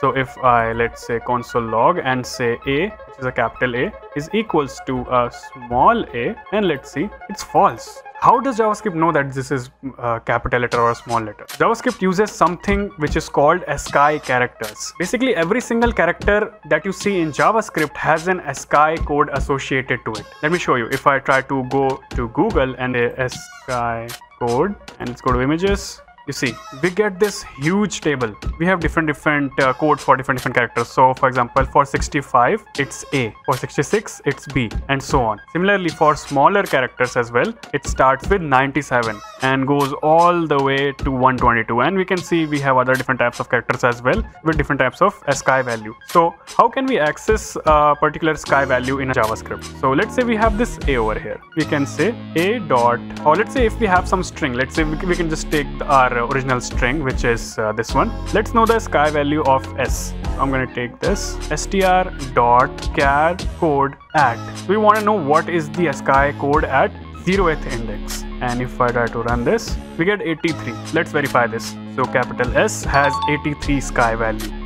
So if I, let's say, console log and say a, which is a capital A, is equals to a small a, and let's see, it's false. How does JavaScript know that this is a capital letter or a small letter? JavaScript uses something which is called ASCII characters. Basically, every single character that you see in JavaScript has an ASCII code associated to it. Let me show you. If I try to go to Google and a ASCII code, and let's go to images. You see, we get this huge table. We have different codes for different characters. So for example, for 65, it's A. For 66, it's B, and so on. Similarly, for smaller characters as well, it starts with 97 and goes all the way to 122. And we can see we have other different types of characters as well with different types of ASCII value. So how can we access a particular ASCII value in a JavaScript? So let's say we have this A over here. We can say A dot, or let's say if we have some string, let's say we can just take our original string, which is this one. Let's know the ASCII value of S. I'm going to take this str dot charCodeAt. We want to know what is the ASCII code at 0th index. And if I try to run this, we get 83. Let's verify this. So capital S has 83 ASCII value.